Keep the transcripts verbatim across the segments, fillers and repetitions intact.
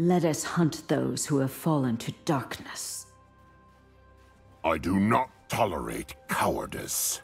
Let us hunt those who have fallen to darkness. I do not tolerate cowardice.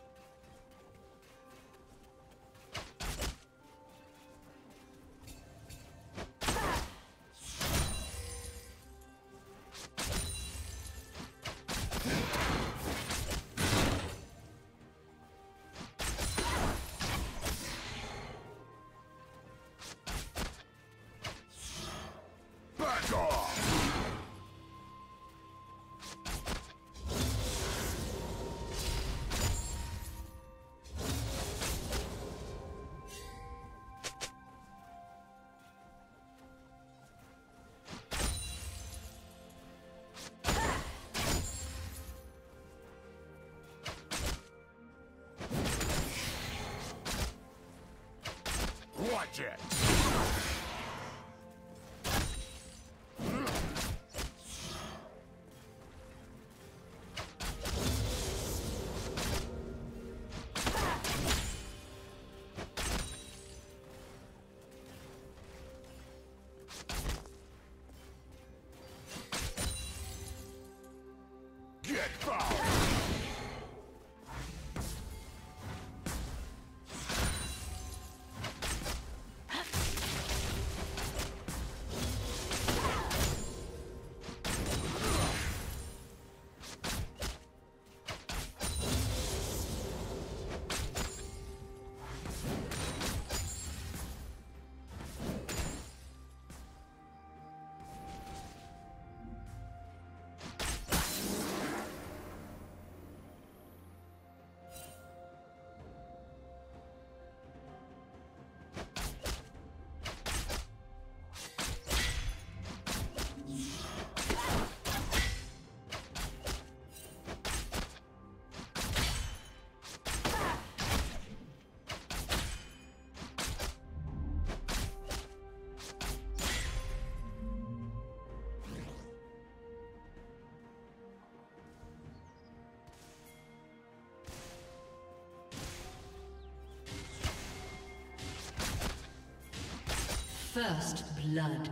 First blood.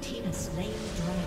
team has slain the dragon.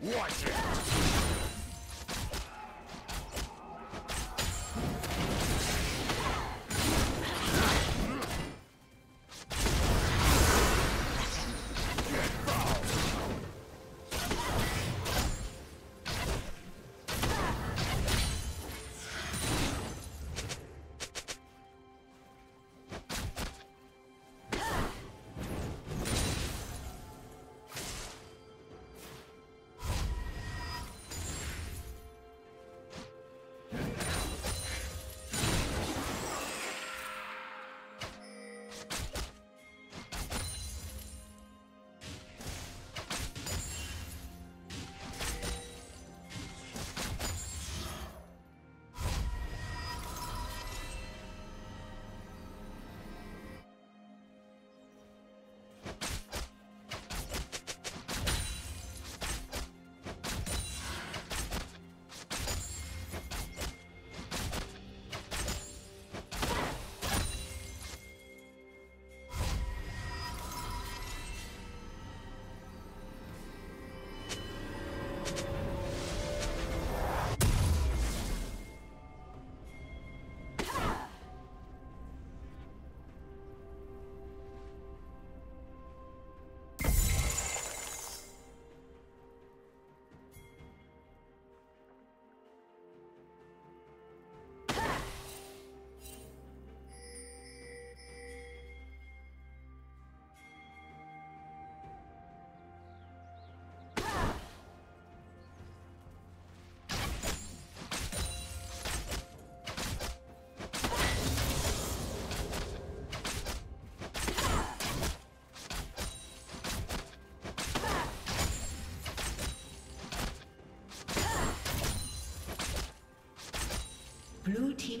Watch it! Blue team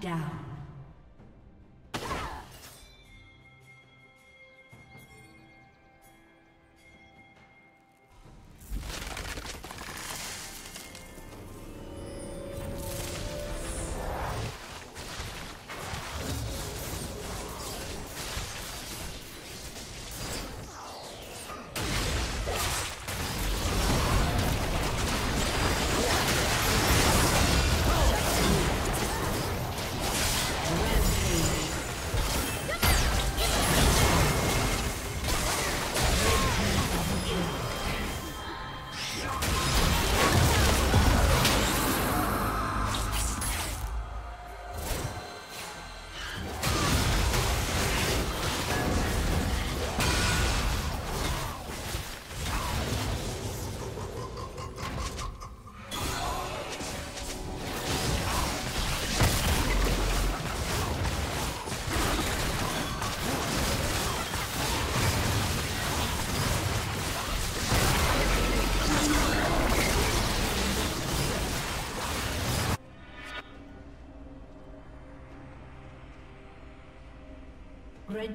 down. Red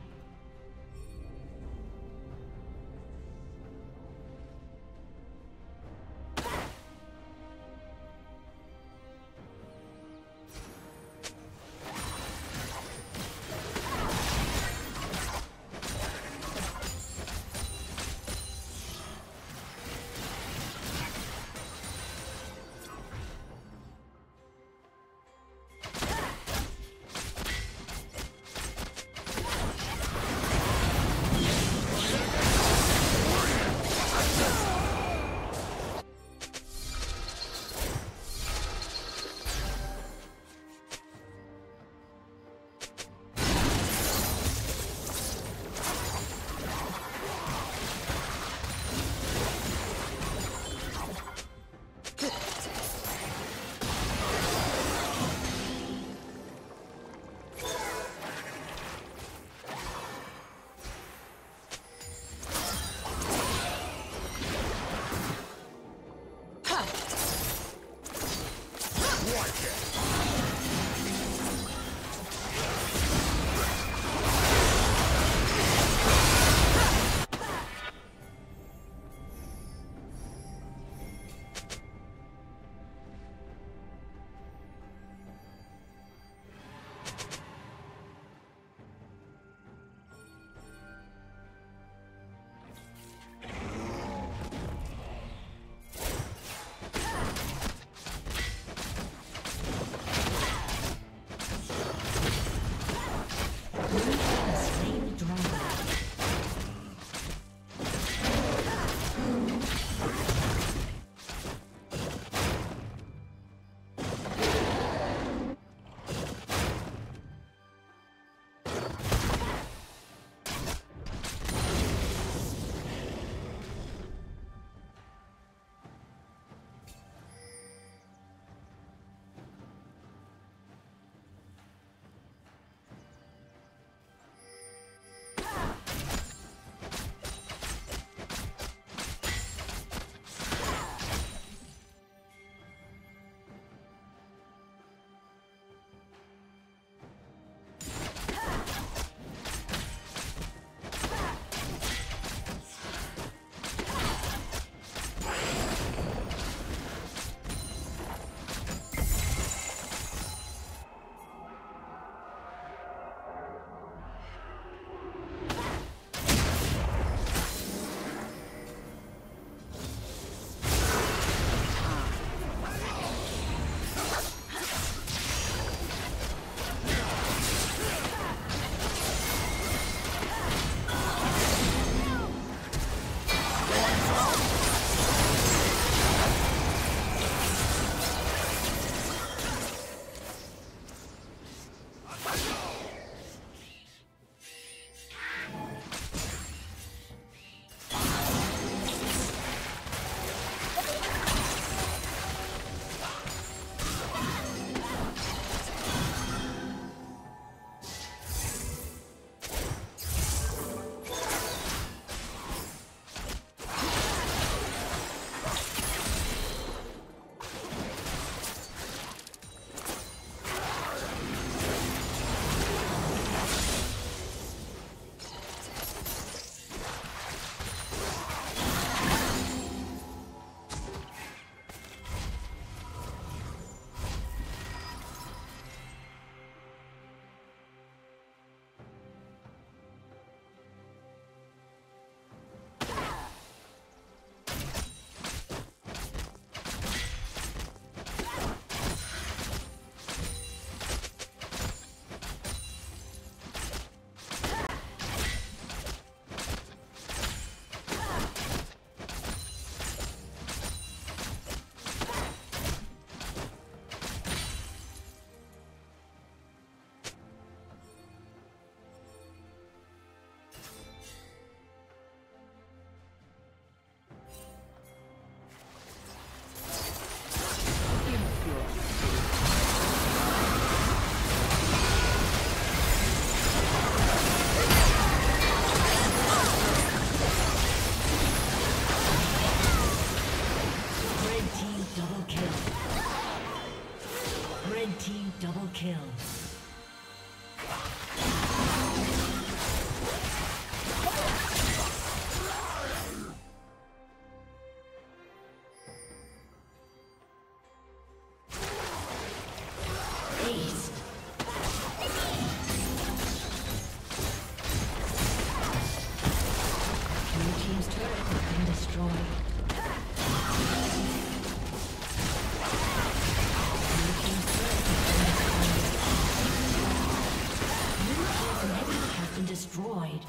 destroyed.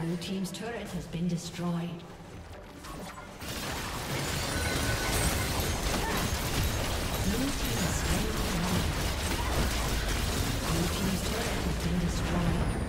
Blue team's turret has been destroyed. Blue team's turret has been destroyed.